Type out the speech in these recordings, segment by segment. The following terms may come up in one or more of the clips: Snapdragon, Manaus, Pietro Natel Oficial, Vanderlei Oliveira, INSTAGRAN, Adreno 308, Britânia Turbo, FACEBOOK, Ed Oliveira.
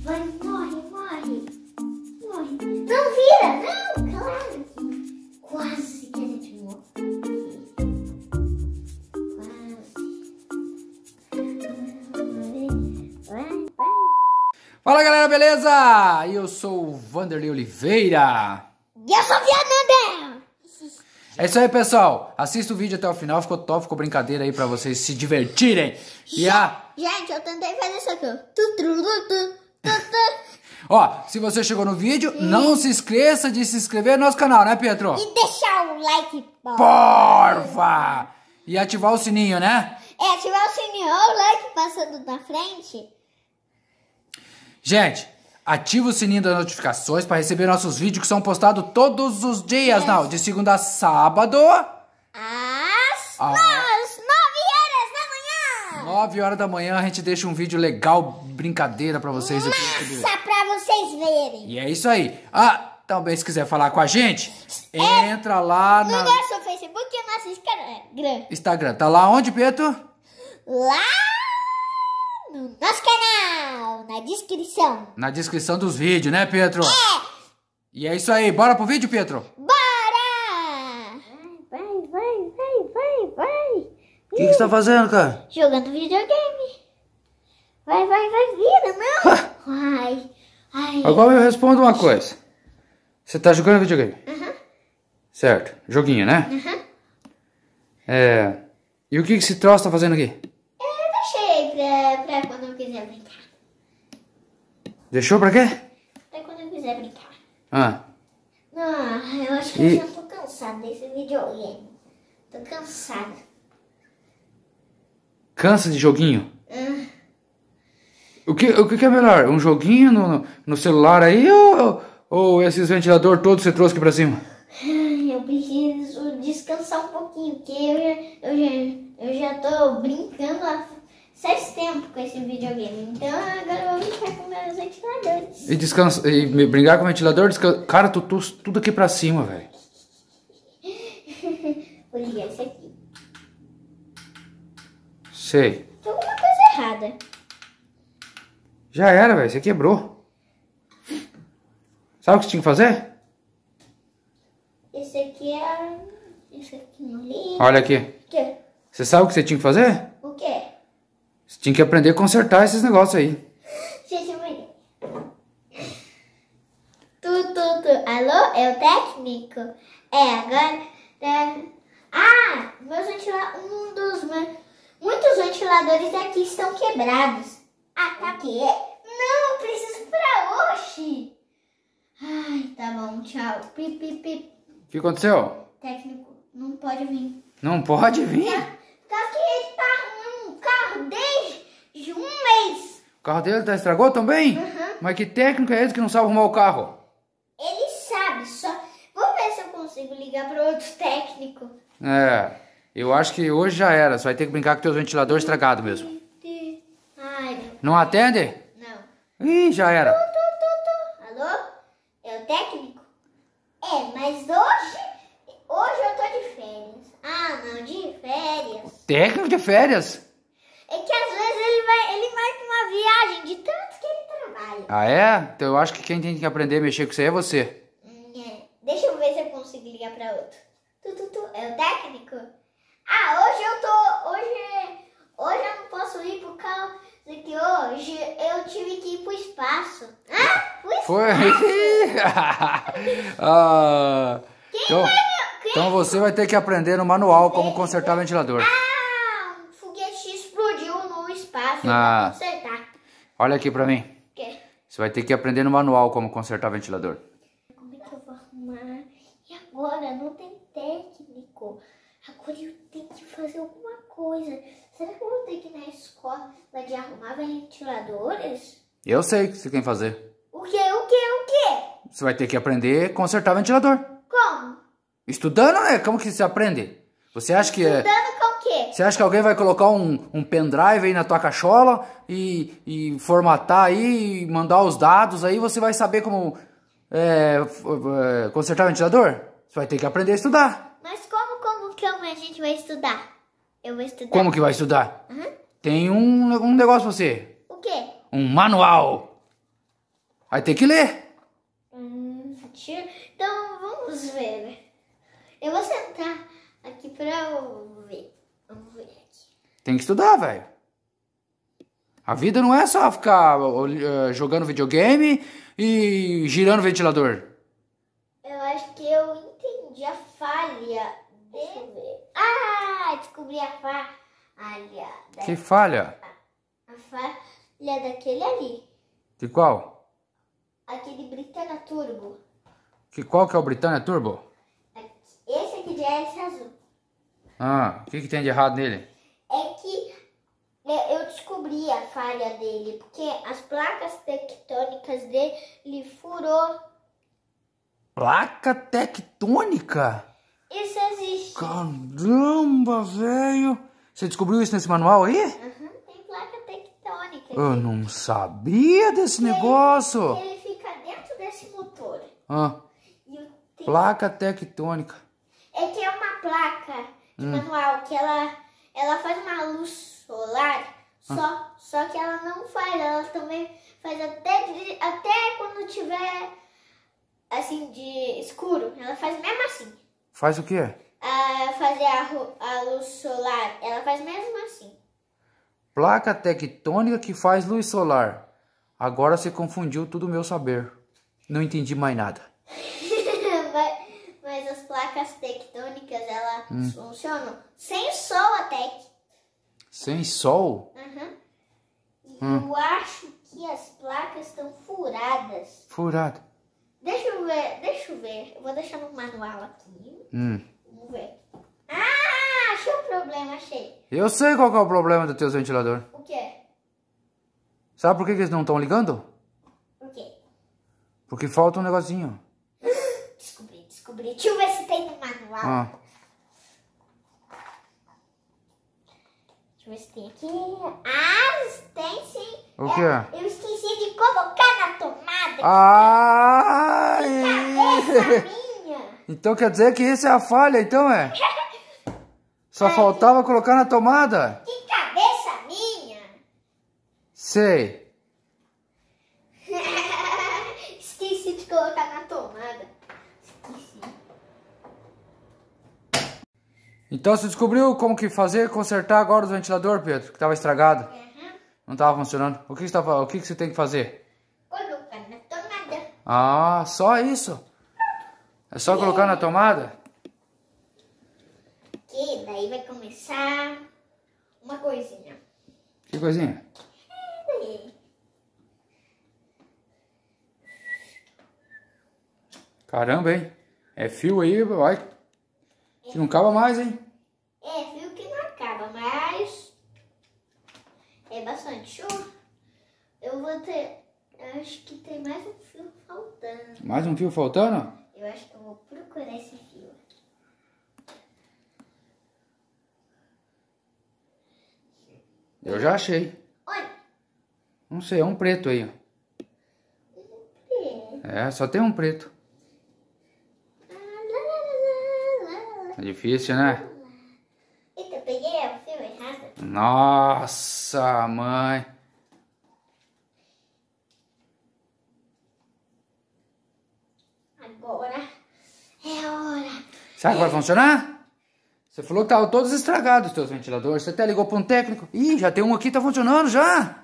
Vai, morre, morre. Morre. Não vira, não, claro que quase que a gente morre. Quase. Fala galera, beleza? Eu sou o Vanderlei Oliveira. E eu sou o Pietro Natel. É isso aí, pessoal. Assista o vídeo até o final. Ficou top, ficou brincadeira aí pra vocês se divertirem. E a... Gente, eu tentei fazer isso aqui. Ó, se você chegou no vídeo, não se esqueça de se inscrever no nosso canal, né, Pietro? E deixar o like, porfa! E ativar o sininho, né? É, ativar o sininho. Olha o like passando na frente. Gente... Ativa o sininho das notificações para receber nossos vídeos que são postados todos os dias, não, de segunda a sábado. Às 9 horas da manhã. 9 horas da manhã a gente deixa um vídeo legal, brincadeira para vocês. Massa para vocês verem. E é isso aí. Ah, também se quiser falar com a gente, entra lá no nosso Facebook e nosso Instagram. Tá lá onde, Pietro? Lá. No nosso canal, na descrição. Na descrição dos vídeos, né, Pietro? É! E é isso aí, bora pro vídeo, Pietro? Bora! Vai! O que você tá fazendo, cara? Jogando videogame. Vai, vira, não! Ai. Agora eu respondo uma coisa. Você tá jogando videogame? Aham. Certo, joguinho, né? Aham. É... E o que esse troço tá fazendo aqui? Pra quando eu quiser brincar. Deixou pra quê? Pra quando eu quiser brincar. Ah. Não, eu acho que eu já tô cansado desse videogame. Tô cansado. Cansa de joguinho? O que é melhor? Um joguinho no celular aí ou esses ventiladores todos que você trouxe aqui pra cima? Eu preciso descansar um pouquinho, porque eu já tô brincando faz tempo com esse videogame, então agora eu vou brincar com meus ventiladores. E descansa, e brincar com o ventilador, descansa. Cara, tu trouxe tudo aqui pra cima, velho. Vou ligar isso aqui. Sei. Tem alguma coisa errada. Já era, velho, você quebrou. Sabe o que você tinha que fazer? Esse aqui é... Esse aqui não liga. Olha aqui. O quê? Você sabe o que você tinha que fazer? O quê? Você tinha que aprender a consertar esses negócios aí. Gente, mãe. Alô, é o técnico? É, agora... Ah, meus ventiladores... Muitos ventiladores aqui estão quebrados. Ah, tá aqui. Não, preciso pra hoje. Ai, tá bom, tchau. Pip. O que aconteceu? O técnico não pode vir. Não pode vir? Tá aqui, ele tá arrumando um carro dele. De um mês. O carro dele tá estragou também? Uhum. Mas que técnico é esse que não sabe arrumar o carro? Ele sabe, só... Vou ver se eu consigo ligar para outro técnico. É, eu acho que hoje já era. Você vai ter que brincar com teus ventiladores estragados mesmo. Ai, não atende? Não. Ih, já era. Alô? É o técnico? É, mas hoje eu tô de férias. Ah, não, de férias. O técnico de férias? É que às vezes ele marca uma viagem de tanto que ele trabalha. Ah, é? Então eu acho que quem tem que aprender a mexer com isso aí é você. É. Deixa eu ver se eu consigo ligar pra outro. É o técnico? Ah, hoje eu não posso ir por causa que hoje eu tive que ir pro espaço. Ah, pro espaço? Foi. Ah, então você vai ter que aprender no manual como consertar o ventilador. Ah, olha aqui pra mim. Que? Você vai ter que aprender no manual como consertar ventilador. Como é que eu vou arrumar? E agora? Não tem técnico. Agora eu tenho que fazer alguma coisa. Será que eu vou ter que ir na escola de arrumar ventiladores? Eu sei o que você tem que fazer. O quê? Você vai ter que aprender a consertar ventilador. Como? Estudando, né? Como que você aprende? Você acha que é... Você acha que alguém vai colocar um pendrive aí na tua cachola e formatar aí e mandar os dados aí? Você vai saber como consertar o ventilador? Você vai ter que aprender a estudar. Mas como a gente vai estudar? Eu vou estudar. Como que vai estudar? Uhum. Tem um negócio pra você. O quê? Um manual. Aí tem que ler. Então vamos ver. Eu vou sentar aqui pra ver. Vamos ver aqui. Tem que estudar, velho. A vida não é só ficar jogando videogame e girando o ventilador. Eu acho que eu entendi a falha. Deixa eu ver. Ah, descobri a falha. Que falha? A falha daquele ali. De qual? Aquele Britânia Turbo. Qual que é o Britânia Turbo? Esse aqui já é esse azul. Ah, o que tem de errado nele? É que eu descobri a falha dele, porque as placas tectônicas dele furou. Placa tectônica? Isso existe. Caramba, velho. Você descobriu isso nesse manual aí? Uhum, tem placa tectônica. Eu não sabia desse negócio. Ele fica dentro desse motor. Ah. Placa tectônica. É que é uma placa de manual que ela faz uma luz solar, só que ela não faz, ela também faz até quando tiver assim de escuro, ela faz mesmo assim. Faz o quê? Fazer a luz solar, ela faz mesmo assim. Placa tectônica que faz luz solar. Agora você confundiu tudo o meu saber. Não entendi mais nada. Mas as placas tectônicas, elas funcionam sem sol até que... Sem sol? Aham. Uhum. Eu acho que as placas estão furadas. Furada. Deixa eu ver. Eu vou deixar no manual aqui. Vamos ver. Ah, achei o problema, achei. Eu sei qual que é o problema do teu ventilador. O quê? Sabe por que eles não estão ligando? O quê? Porque falta um negocinho. Descobri. Deixa eu ver se tem no manual. Deixa eu ver se tem aqui. Ah, tem sim. O quê? Eu esqueci de colocar na tomada. Ah! Cabeça minha. Então quer dizer que essa é a falha, então é? Só faltava colocar na tomada. Que cabeça minha. Sei. Esqueci de colocar na tomada. Então você descobriu como que fazer, consertar agora o ventilador, Pietro, que estava estragado? Não estava funcionando. O que você tem que fazer? Colocar na tomada. Ah, só isso? É só colocar na tomada? Que daí vai começar uma coisinha. Que coisinha? Caramba, hein? É fio aí, vai. Que não acaba mais, hein? É, viu que não acaba, mas é bastante show. Eu vou ter... Eu acho que tem mais um fio faltando. Mais um fio faltando? Eu acho que eu vou procurar esse fio. Eu já achei. Olha. Não sei, é um preto aí, ó. Um preto? É, só tem um preto. É difícil, né? Eita, peguei o fio errado. Nossa, mãe. Agora é hora. Será que vai funcionar? Você falou que estavam todos estragados os teus ventiladores. Você até ligou para um técnico. Ih, já tem um aqui, tá funcionando já.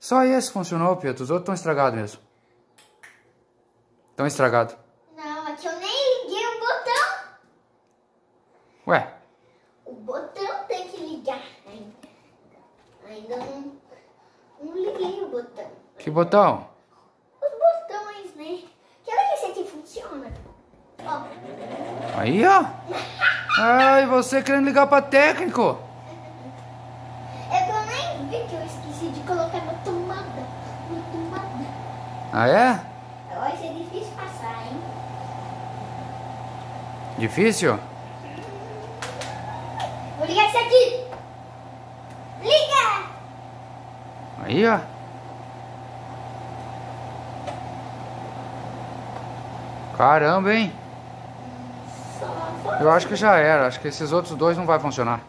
Só esse funcionou, Pietro. Os outros estão estragados mesmo. Tão estragado. Não, é que eu nem liguei o botão. Ué? O botão tem que ligar ainda. Ainda não liguei o botão. Que botão? Os botões, né? Quero que esse aqui funciona. Ó. Aí, ó. Ai, você querendo ligar pra técnico. É que eu nem vi que eu esqueci de colocar na tomada. Na tomada. Ah, é? Vai ser difícil passar, hein? Difícil? Vou ligar isso aqui! Liga! Aí, ó. Caramba, hein? Eu acho que já era. Acho que esses outros dois não vai funcionar.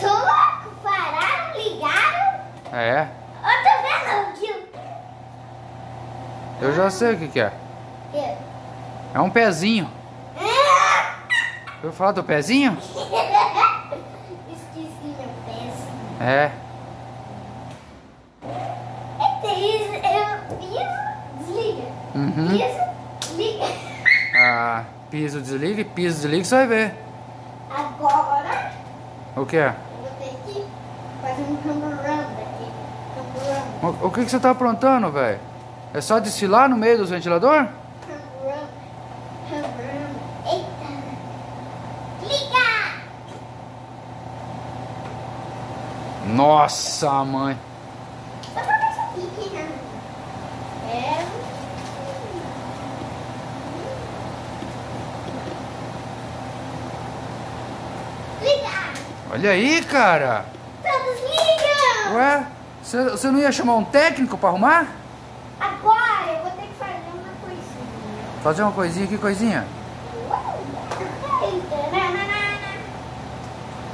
Sou louco, pararam, ligaram. É? Outra vez não, eu já sei o que que é. É um pezinho. Vou falar do pezinho? Esqueci meu pezinho. É. Piso, desliga. Uhum. Piso, liga. Ah, piso, desliga, você vai ver. Agora? O que é? Eu vou ter que fazer um camburão daqui. O que que você tá aprontando, velho? É só desfilar no meio dos ventiladores? Nossa, mãe. Só pra ver isso aqui, né? É. Liga! Olha aí, cara. Todos ligam. Ué, você não ia chamar um técnico pra arrumar? Agora eu vou ter que fazer uma coisinha. Fazer uma coisinha? Que coisinha?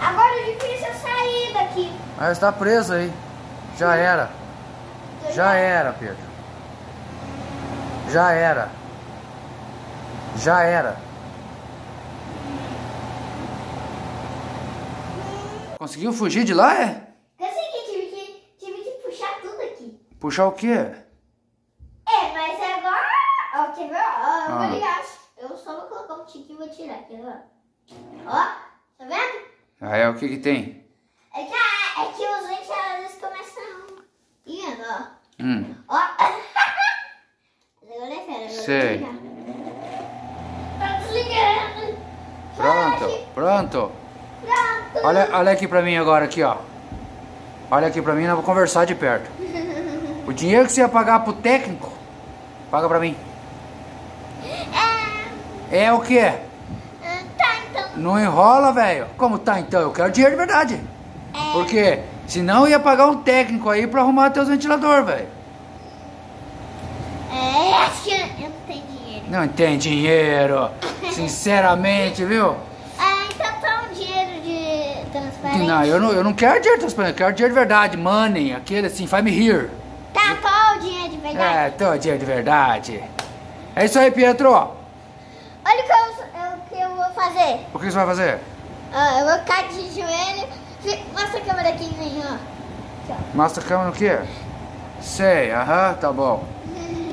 Agora é difícil eu sair daqui. Mas está preso aí. Já era. Já era, Pedro. Já era. Já era. Conseguiu fugir de lá, é? Consegui, tive que puxar tudo aqui. Puxar o quê? É, mas agora... Ó, quer ver? Ó, eu vou ligar. Eu só vou colocar um tiquinho e vou tirar, quer ver? Ó, tá vendo? Ah, é? O que que tem? É que os ventiladores começam... Ih, ó. Ó. Agora é fera. Sei. Tá desligando. Pronto. Olha aqui pra mim agora, aqui, ó. Olha aqui pra mim, nós vamos conversar de perto. O dinheiro que você ia pagar pro técnico, paga pra mim. É o quê? Não enrola, velho. Como tá então? Eu quero dinheiro de verdade. É. Porque senão eu ia pagar um técnico aí pra arrumar teus ventiladores, velho. É, acho que eu não tenho dinheiro. Não tem dinheiro. Sinceramente, viu? Ah, então tá um dinheiro de transparente. Não, eu não quero dinheiro de transparente. Eu quero dinheiro de verdade. Money, aquele assim, faz me rir. Tá, qual o dinheiro de verdade? É, tô o dinheiro de verdade. É isso aí, Pietro. Olha o que eu vou fazer. O que você vai fazer? Ah, eu vou cair de joelho. Mostra a câmera aqui, ó. Mostra a câmera o quê? Sei, tá bom.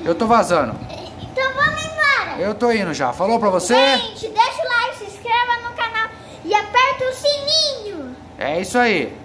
Eu tô vazando. Então vamos embora. Eu tô indo já. Falou pra você? Gente, deixa o like, se inscreva no canal e aperta o sininho. É isso aí.